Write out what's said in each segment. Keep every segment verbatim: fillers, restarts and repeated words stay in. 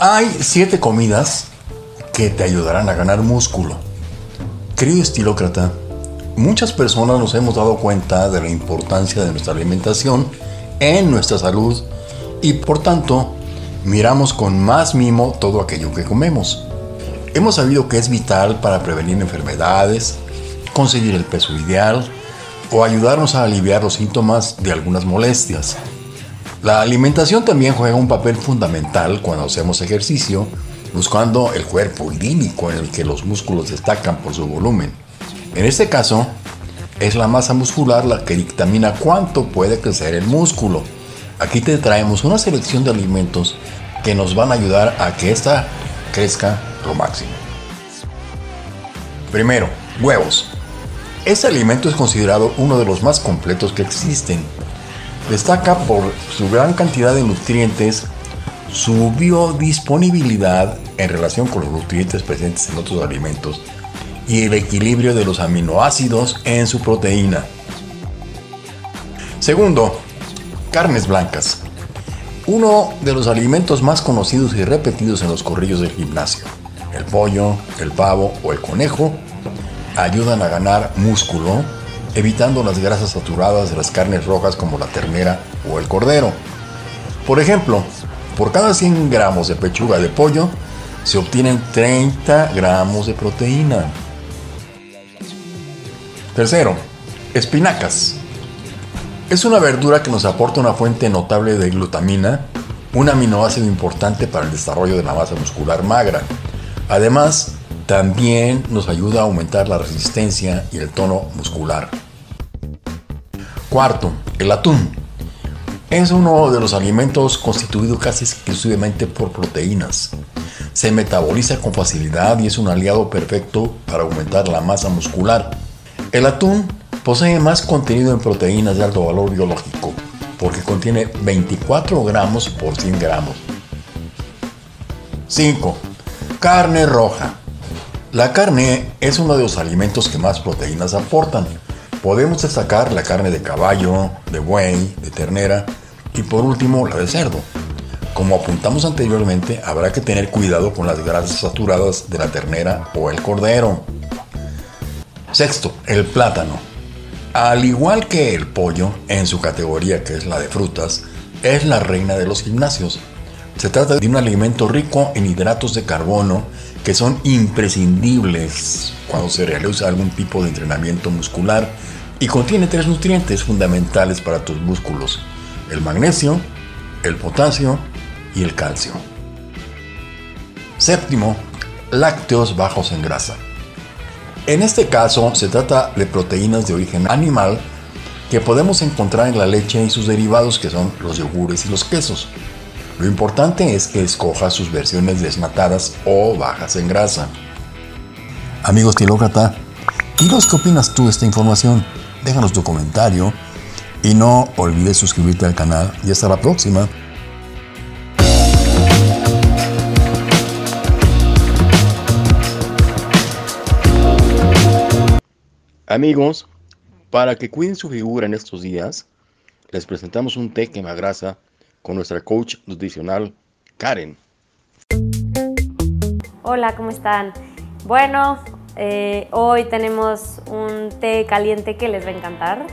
Hay siete comidas que te ayudarán a ganar músculo. Querido estilócrata, muchas personas nos hemos dado cuenta de la importancia de nuestra alimentación en nuestra salud y por tanto miramos con más mimo todo aquello que comemos. Hemos sabido que es vital para prevenir enfermedades, conseguir el peso ideal o ayudarnos a aliviar los síntomas de algunas molestias. La alimentación también juega un papel fundamental cuando hacemos ejercicio, buscando el cuerpo idílico en el que los músculos destacan por su volumen. En este caso, es la masa muscular la que dictamina cuánto puede crecer el músculo. Aquí te traemos una selección de alimentos que nos van a ayudar a que ésta crezca lo máximo. Primero, huevos. Este alimento es considerado uno de los más completos que existen. Destaca por su gran cantidad de nutrientes, su biodisponibilidad en relación con los nutrientes presentes en otros alimentos y el equilibrio de los aminoácidos en su proteína. Segundo, carnes blancas. Uno de los alimentos más conocidos y repetidos en los corrillos del gimnasio. El pollo, el pavo o el conejo ayudan a ganar músculo, evitando las grasas saturadas de las carnes rojas como la ternera o el cordero. Por ejemplo, por cada cien gramos de pechuga de pollo se obtienen treinta gramos de proteína. Tercero, espinacas. Es una verdura que nos aporta una fuente notable de glutamina, un aminoácido importante para el desarrollo de la masa muscular magra. Además, también nos ayuda a aumentar la resistencia y el tono muscular. Cuarto, el atún. Es uno de los alimentos constituido casi exclusivamente por proteínas. Se metaboliza con facilidad y es un aliado perfecto para aumentar la masa muscular. El atún posee más contenido en proteínas de alto valor biológico, porque contiene veinticuatro gramos por cien gramos. Cinco. Carne roja. La carne es uno de los alimentos que más proteínas aportan. Podemos destacar la carne de caballo, de buey, de ternera y por último la de cerdo. Como apuntamos anteriormente, habrá que tener cuidado con las grasas saturadas de la ternera o el cordero. Sexto, el plátano. Al igual que el pollo, en su categoría que es la de frutas, es la reina de los gimnasios. Se trata de un alimento rico en hidratos de carbono que son imprescindibles cuando se realiza algún tipo de entrenamiento muscular y contiene tres nutrientes fundamentales para tus músculos: el magnesio, el potasio y el calcio. Séptimo, lácteos bajos en grasa. En este caso se trata de proteínas de origen animal que podemos encontrar en la leche y sus derivados, que son los yogures y los quesos. Lo importante es que escojas sus versiones desnatadas o bajas en grasa. Amigo estilócrata, dinos qué opinas tú de esta información. Déjanos tu comentario y no olvides suscribirte al canal y hasta la próxima. Amigos, para que cuiden su figura en estos días, les presentamos un té quemagrasa con nuestra coach nutricional, Karen. Hola, ¿cómo están? Bueno, eh, hoy tenemos un té caliente que les va a encantar,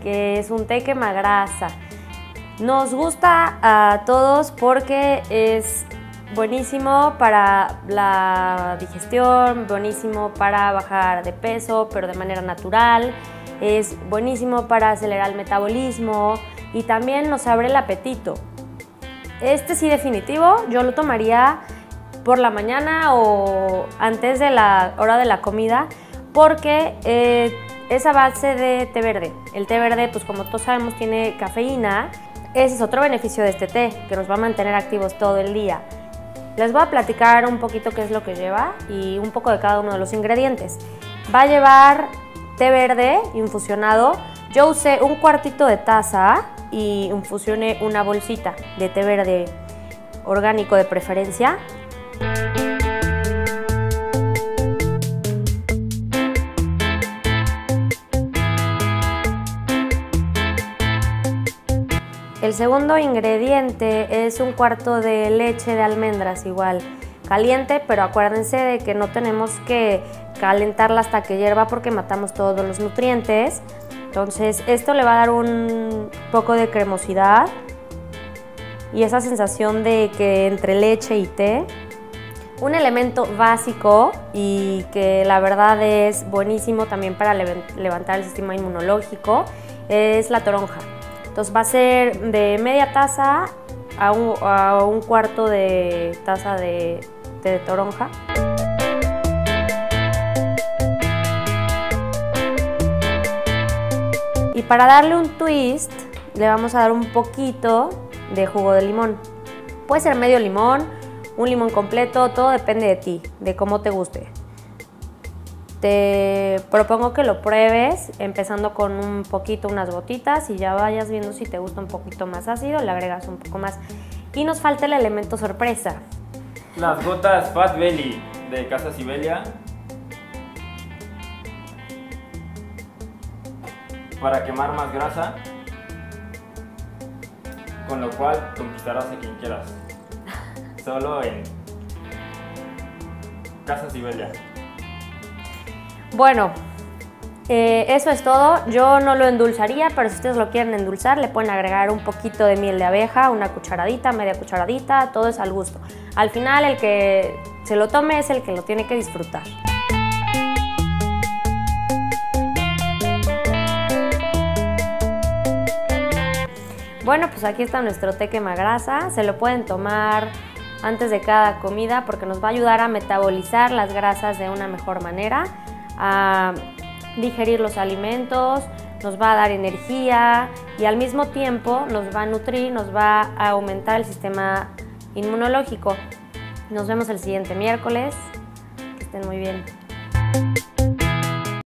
que es un té quemagrasa. Nos gusta a todos porque es buenísimo para la digestión, buenísimo para bajar de peso, pero de manera natural. Es buenísimo para acelerar el metabolismo y también nos abre el apetito. Este sí, definitivo, yo lo tomaría por la mañana o antes de la hora de la comida, porque eh, es a base de té verde. El té verde, pues como todos sabemos, tiene cafeína. Ese es otro beneficio de este té, que nos va a mantener activos todo el día. Les voy a platicar un poquito qué es lo que lleva y un poco de cada uno de los ingredientes. Va a llevar té verde infusionado. Yo usé un cuartito de taza y infusioné una bolsita de té verde orgánico de preferencia. El El segundo ingrediente es un cuarto de leche de almendras, igual caliente, pero acuérdense de que no tenemos que calentarla hasta que hierva porque matamos todos los nutrientes. Entonces esto le va a dar un poco de cremosidad y esa sensación de que entre leche y té. Un elemento básico y que la verdad es buenísimo también para levantar el sistema inmunológico es la toronja. Entonces va a ser de media taza a un, a un cuarto de taza de té de toronja. Y para darle un twist le vamos a dar un poquito de jugo de limón. Puede ser medio limón, un limón completo, todo depende de ti, de cómo te guste. Te propongo que lo pruebes empezando con un poquito, unas gotitas, y ya vayas viendo si te gusta un poquito más ácido, le agregas un poco más. Y nos falta el elemento sorpresa. Las gotas Fat Belly de Casas Ibélia, para quemar más grasa, con lo cual conquistarás a quien quieras. Solo en Casas Ibélia. Bueno, eh, eso es todo. Yo no lo endulzaría, pero si ustedes lo quieren endulzar, le pueden agregar un poquito de miel de abeja, una cucharadita, media cucharadita, todo es al gusto. Al final, el que se lo tome es el que lo tiene que disfrutar. Bueno, pues aquí está nuestro té quemagrasa. Se lo pueden tomar antes de cada comida porque nos va a ayudar a metabolizar las grasas de una mejor manera, a digerir los alimentos, nos va a dar energía y al mismo tiempo nos va a nutrir, nos va a aumentar el sistema inmunológico. Nos vemos el siguiente miércoles. Que estén muy bien.